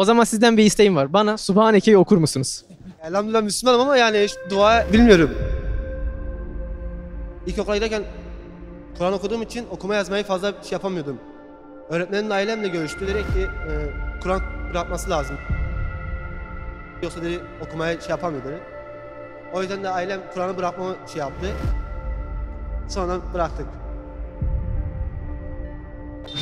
O zaman sizden bir isteğim var. Bana Sübhaneke'yi okur musunuz? Elhamdülillah Müslümanım ama yani hiç dua bilmiyorum. İlk okula giderken Kur'an okuduğum için okuma yazmayı fazla şey yapamıyordum. Öğretmenin ailemle görüştü. Dedi ki Kur'an bırakması lazım. Yoksa dedi okumaya şey yapamıyor dedi. O yüzden de ailem Kur'an'ı bırakmamı şey yaptı. Sonra bıraktık.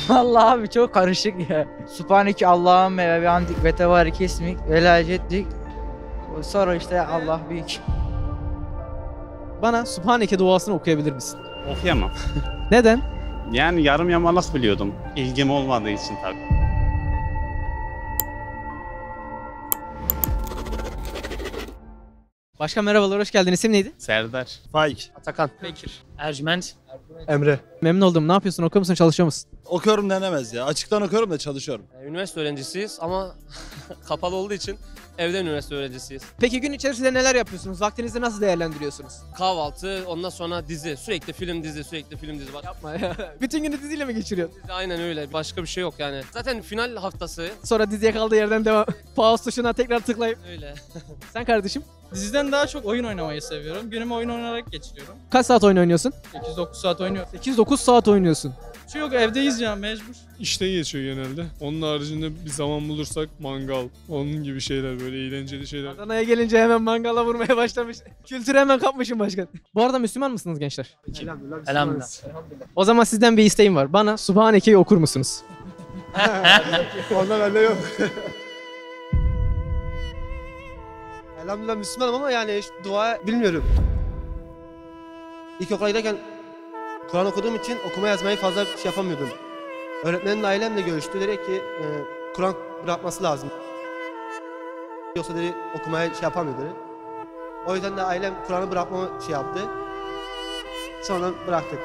Vallahi abi çok karışık ya. Sübhaneke Allahümme ve bihamdik ve tebârakesmük ve teâlâ ceddük. Sonra işte Allah büyük. Bana Sübhaneke duasını okuyabilir misin? Okuyamam. Neden? Yani yarım yamalak biliyordum. İlgim olmadığı için tabii. Başkan merhabalar, hoş geldin. İsim neydi? Serdar. Faik. Atakan. Bekir. Ercüment. Emre. Memnun oldum. Ne yapıyorsun? Okuyor musun? Çalışıyor musun? Okuyorum denemez ya. Açıktan okuyorum da çalışıyorum. Üniversite öğrencisiyiz ama kapalı olduğu için evden üniversite öğrencisiyiz. Peki gün içerisinde neler yapıyorsunuz? Vaktinizi nasıl değerlendiriyorsunuz? Kahvaltı, ondan sonra dizi. Sürekli film dizi, sürekli film dizi. Bak. Yapma ya. Bütün günü diziyle mi geçiriyorsun? Dizi, aynen öyle. Başka bir şey yok yani. Zaten final haftası. Sonra diziye kaldığı yerden devam. Pause tuşuna tekrar tıklayıp. Öyle. Sen kardeşim? Diziden daha çok oyun oynamayı seviyorum. Günümü oyun oynayarak geçiriyorum. Kaç saat oyun oynuyorsun? 8-9 saat oynuyorum. 8-9 saat oynuyorsun. Şey yok, evdeyiz ya, mecbur. İşte geçiyor genelde. Onun haricinde bir zaman bulursak mangal, onun gibi şeyler, böyle eğlenceli şeyler. Adana'ya gelince hemen mangala vurmaya başlamış. Kültürü hemen kapmışım başkan. Bu arada Müslüman mısınız gençler? Elhamdülillah. Elhamdülillah. O zaman sizden bir isteğim var. Bana Sübhaneke'yi okur musunuz? Ondan bende yok. Elhamdülillah Müslümanım ama yani hiç dua bilmiyorum. İlk okula giderken Kur'an okuduğum için okuma yazmayı fazla şey yapamıyordum. Öğretmenin ailemle görüştü. Dedi ki Kur'an bırakması lazım. Yoksa dedi okumaya şey yapamıyor dedi. O yüzden de ailem Kur'an'ı bırakmamı şey yaptı. Sonra bıraktık.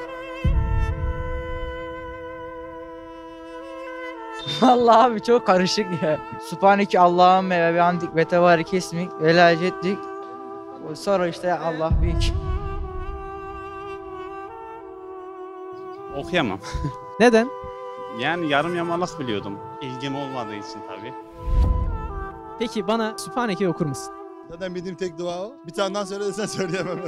Vallahi abi çok karışık ya. Sübhaneke Allahümme ve bihamdik ve tebârakesmük ve teâlâ ceddük. Sonra işte Allah büyük. Okuyamam. Neden? Yani yarım yamalak biliyordum. İlgim olmadığı için tabii. Peki bana Sübhaneke'yi okur musun? Zaten bildiğim tek dua o. Bir tane daha söyle desen söyleyemem.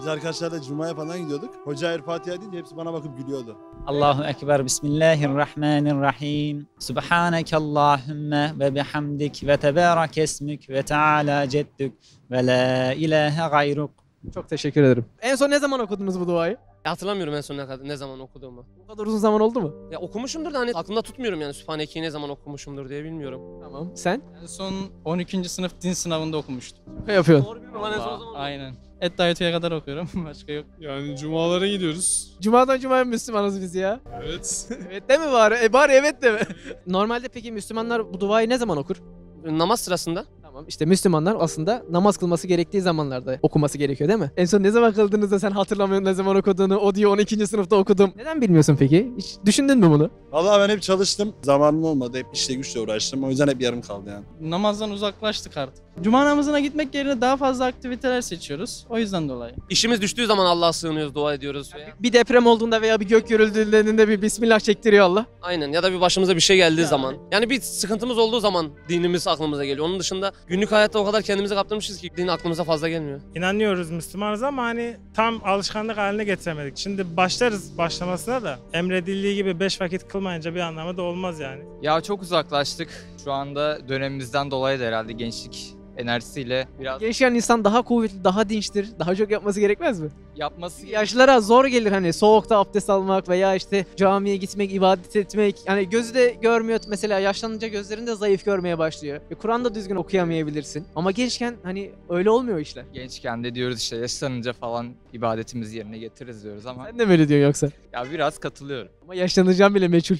Biz arkadaşlarla Cuma'ya falan gidiyorduk. Hoca Erfatiha deyince hepsi bana bakıp gülüyordu. Allahu Ekber, Bismillahirrahmanirrahim. Sübhaneke Allahümme ve bihamdik ve tebârakesmük ve teâlâ ceddük ve lâ ilâhe gayruk. Çok teşekkür ederim. En son ne zaman okudunuz bu duayı? Hatırlamıyorum en son ne zaman okuduğumu. Bu kadar uzun zaman oldu mu? Ya okumuşumdur da hani aklımda tutmuyorum yani Sübhaneke'yi ne zaman okumuşumdur diye bilmiyorum. Tamam. Sen? En son 12. sınıf din sınavında okumuştum. Ne yapıyorsun? Doğru bilmiyorum. Vallahi, en son zaman aynen. Etdayet'e kadar okuyorum. Başka yok. Yani cumalara gidiyoruz. Cumadan cumaya Müslümanız biz ya. Evet. Evet de mi bari? Bari evet de mi? Normalde peki Müslümanlar bu duayı ne zaman okur? Namaz sırasında. Tamam, işte Müslümanlar aslında namaz kılması gerektiği zamanlarda okuması gerekiyor değil mi? En son ne zaman kıldığınızda sen hatırlamıyorsun ne zaman okuduğunu, o diyor 12. sınıfta okudum. Neden bilmiyorsun peki? Hiç düşündün mü bunu? Vallahi ben hep çalıştım. Zamanım olmadı. Hep işle güçle uğraştım. O yüzden hep yarım kaldı yani. Namazdan uzaklaştık artık. Cuma namazına gitmek yerine daha fazla aktiviteler seçiyoruz. O yüzden dolayı. İşimiz düştüğü zaman Allah'a sığınıyoruz, dua ediyoruz. Yani bir deprem olduğunda veya bir gök gürüldüğünde bir Bismillah çektiriyor Allah. Aynen, ya da bir başımıza bir şey geldiği yani. Zaman. Yani bir sıkıntımız olduğu zaman dinimiz aklımıza geliyor. Onun dışında günlük hayatta o kadar kendimize kaptırmışız ki din aklımıza fazla gelmiyor. İnanıyoruz Müslümanız ama hani tam alışkanlık haline getiremedik. Şimdi başlarız başlamasına da emredildiği gibi 5 vakit kılmayınca bir anlamı da olmaz yani. Ya çok uzaklaştık. Şu anda dönemimizden dolayı da herhalde gençlik enerjisiyle biraz... Gençken insan daha kuvvetli, daha dinçtir. Daha çok yapması gerekmez mi? Yapması... Yaşlılara zor gelir hani soğukta abdest almak veya işte camiye gitmek, ibadet etmek. Yani gözü de görmüyor mesela, yaşlanınca gözlerin de zayıf görmeye başlıyor. Kur'an'da düzgün okuyamayabilirsin. Ama gençken hani öyle olmuyor işler. Gençken de diyoruz işte yaşlanınca falan ibadetimizi yerine getiririz diyoruz ama... Sen de mi öyle diyorsun yoksa? Ya biraz katılıyorum. Ama yaşlanacağım bile meçhul.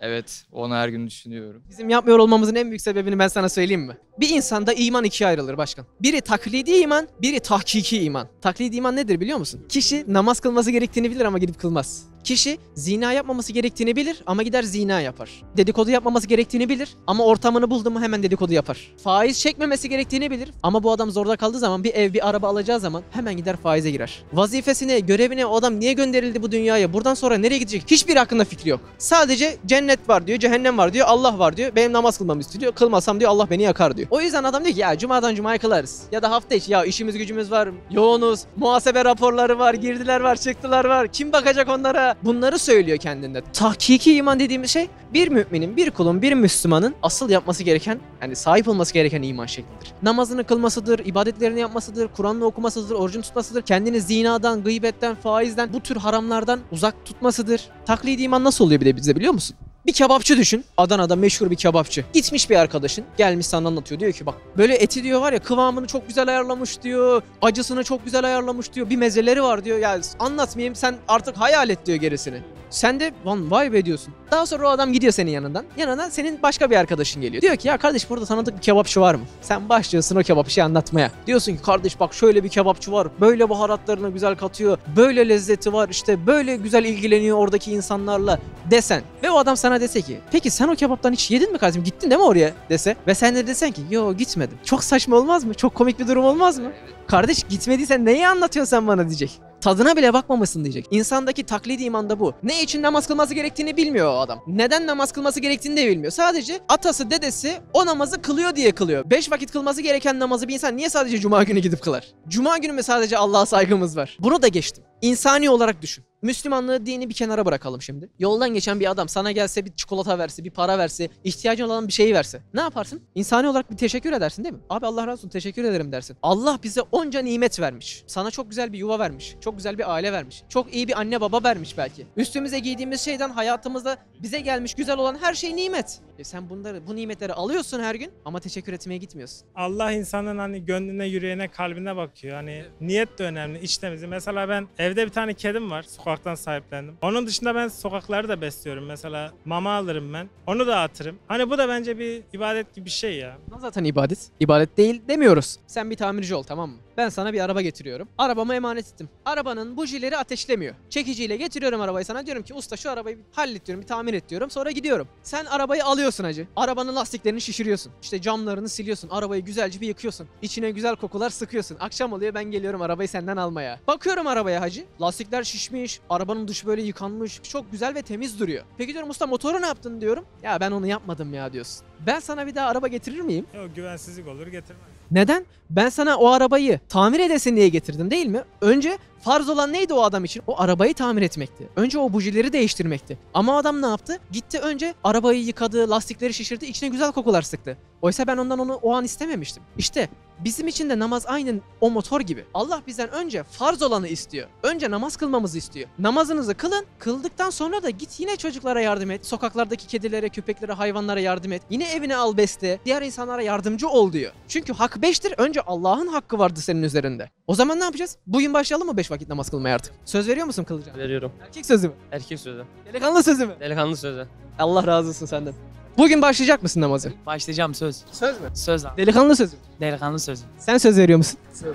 Evet, onu her gün düşünüyorum. Bizim yapmıyor olmamızın en büyük sebebini ben sana söyleyeyim mi? Bir insanda iman ikiye ayrılır başkan. Biri taklidi iman, biri tahkiki iman. Taklidi iman nedir biliyor musun? Kişi namaz kılması gerektiğini bilir ama gidip kılmaz. Kişi zina yapmaması gerektiğini bilir ama gider zina yapar. Dedikodu yapmaması gerektiğini bilir ama ortamını buldu mu hemen dedikodu yapar. Faiz çekmemesi gerektiğini bilir ama bu adam zorda kaldığı zaman bir ev, bir araba alacağı zaman hemen gider faize girer. Vazifesine, görevine o adam niye gönderildi bu dünyaya? Buradan sonra nereye gidecek? Hiçbir hakkında fikri yok. Sadece cennet var diyor, cehennem var diyor, Allah var diyor. Benim namaz kılmamı istiyor. Kılmasam diyor Allah beni yakar diyor. O yüzden adam diyor ki ya cumadan cumaya kılarız. Ya da hafta içi ya işimiz gücümüz var, yoğunuz, muhasebe raporları var, girdiler var, çıktılar var. Kim bakacak onlara? Bunları söylüyor kendinde. Tahkiki iman dediğimiz şey bir müminin, bir kulun, bir Müslümanın asıl yapması gereken, yani sahip olması gereken iman şeklidir. Namazını kılmasıdır, ibadetlerini yapmasıdır, Kur'an'ı okumasıdır, orucunu tutmasıdır, kendini zinadan, gıybetten, faizden, bu tür haramlardan uzak tutmasıdır. Taklidi iman nasıl oluyor bir de bize biliyor musun? Bir kebapçı düşün. Adana'da meşhur bir kebapçı. Gitmiş bir arkadaşın. Gelmiş sana anlatıyor. Diyor ki bak böyle eti diyor var ya kıvamını çok güzel ayarlamış diyor. Acısını çok güzel ayarlamış diyor. Bir mezeleri var diyor. Ya anlatmayayım sen artık hayal et diyor gerisini. Sen de vay be diyorsun. Daha sonra o adam gidiyor senin yanından. Yanına senin başka bir arkadaşın geliyor. Diyor ki ya kardeş burada tanıdık bir kebapçı var mı? Sen başlıyorsun o kebapçıyı anlatmaya. Diyorsun ki kardeş bak şöyle bir kebapçı var. Böyle baharatlarını güzel katıyor. Böyle lezzeti var işte. Böyle güzel ilgileniyor oradaki insanlarla desen. Ve o adam sana dese ki peki sen o kebaptan hiç yedin mi kardeşim? Gittin değil mi oraya dese. Ve sen de desen ki yo gitmedim. Çok saçma olmaz mı? Çok komik bir durum olmaz mı? Kardeş gitmediysen neyi anlatıyorsun sen bana diyecek. Tadına bile bakmamışsın diyecek. İnsandaki taklidi iman da bu. Ne için namaz kılması gerektiğini bilmiyor o adam. Neden namaz kılması gerektiğini de bilmiyor. Sadece atası, dedesi o namazı kılıyor diye kılıyor. 5 vakit kılması gereken namazı bir insan niye sadece cuma günü gidip kılar? Cuma günü mü sadece Allah'a saygımız var? Bunu da geçtim. İnsani olarak düşün. Müslümanlığı, dini bir kenara bırakalım şimdi. Yoldan geçen bir adam sana gelse bir çikolata verse, bir para verse, ihtiyacın olan bir şeyi verse. Ne yaparsın? İnsani olarak bir teşekkür edersin değil mi? Abi Allah razı olsun teşekkür ederim dersin. Allah bize onca nimet vermiş. Sana çok güzel bir yuva vermiş. Çok güzel bir aile vermiş. Çok iyi bir anne baba vermiş belki. Üstümüze giydiğimiz şeyden hayatımızda bize gelmiş güzel olan her şey nimet. Sen bunları, bu nimetleri alıyorsun her gün ama teşekkür etmeye gitmiyorsun. Allah insanın hani gönlüne, yüreğine, kalbine bakıyor. Hani niyet de önemli, iç temizliği. Mesela ben evde bir tane kedim var. Sokaktan sahiplendim. Onun dışında ben sokakları da besliyorum. Mesela mama alırım ben. Onu da atırım. Hani bu da bence bir ibadet gibi bir şey ya. Zaten ibadet. İbadet değil demiyoruz. Sen bir tamirci ol tamam mı? Ben sana bir araba getiriyorum. Arabamı emanet ettim. Arabanın bujileri ateşlemiyor. Çekiciyle getiriyorum arabayı sana. Diyorum ki usta şu arabayı hallet diyorum. Bir tamir et diyorum. Sonra gidiyorum. Sen arabayı alıyorsun hacı. Arabanın lastiklerini şişiriyorsun. İşte camlarını siliyorsun. Arabayı güzelce bir yıkıyorsun. İçine güzel kokular sıkıyorsun. Akşam oluyor ben geliyorum arabayı senden almaya. Bakıyorum arabaya hacı. Lastikler şişmiş. Arabanın dışı böyle yıkanmış. Çok güzel ve temiz duruyor. Peki diyorum usta motoru ne yaptın diyorum. Ya ben onu yapmadım ya diyorsun. Ben sana bir daha araba getirir miyim? Yok güvensizlik olur getirmem. Neden? Ben sana o arabayı tamir edesin diye getirdim değil mi? Önce farz olan neydi o adam için? O arabayı tamir etmekti. Önce o bujileri değiştirmekti. Ama adam ne yaptı? Gitti önce arabayı yıkadı, lastikleri şişirdi, içine güzel kokular sıktı. Oysa ben ondan onu o an istememiştim. İşte bizim için de namaz aynen o motor gibi. Allah bizden önce farz olanı istiyor. Önce namaz kılmamızı istiyor. Namazınızı kılın, kıldıktan sonra da git yine çocuklara yardım et. Sokaklardaki kedilere, köpeklere, hayvanlara yardım et. Yine evine al besle, diğer insanlara yardımcı ol diyor. Çünkü hak 5'tir. Önce Allah'ın hakkı vardı senin üzerinde. O zaman ne yapacağız? Bugün başlayalım mı 5 vakit namaz kılmaya artık? Söz veriyor musun kılacağım? Veriyorum. Erkek sözü mü? Erkek sözü. Delikanlı sözü mü? Delikanlı sözü. Allah razı olsun senden. Bugün başlayacak mısın namazı? Başlayacağım söz. Söz mü? Söz abi. Delikanlı sözü mü? Delikanlı sözü. Sen söz veriyor musun? Söz.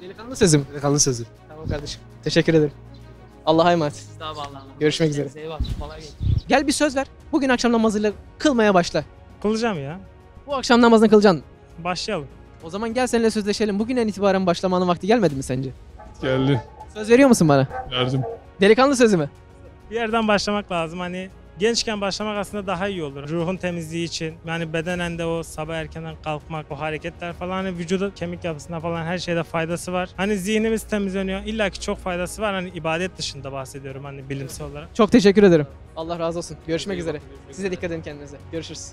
Delikanlı sözü mü? Delikanlı sözü. Tamam kardeşim. Teşekkür ederim. Allah'a emanet. Siz de abi Allah'a emanet. Görüşmek üzere. Eyvallah. Kolay gelsin. Gel bir söz ver. Bugün akşam namazıyla kılmaya başla. Kılacağım ya. Bu akşam namazını kılacaksın. Başlayalım. O zaman gel seninle sözleşelim. Bugünden itibaren başlamanın vakti gelmedi mi sence? Geldi. Söz veriyor musun bana? Verdim. Delikanlı sözü mü? Bir yerden başlamak lazım hani. Gençken başlamak aslında daha iyi olur. Ruhun temizliği için, yani bedenen de o sabah erkenden kalkmak, o hareketler falan, hani vücudu, kemik yapısına falan her şeyde faydası var. Hani zihnimiz temizleniyor, illa ki çok faydası var. Hani ibadet dışında bahsediyorum hani bilimsel olarak. Çok teşekkür ederim. Allah razı olsun. Görüşmek üzere. Size dikkat edin kendinize. Görüşürüz.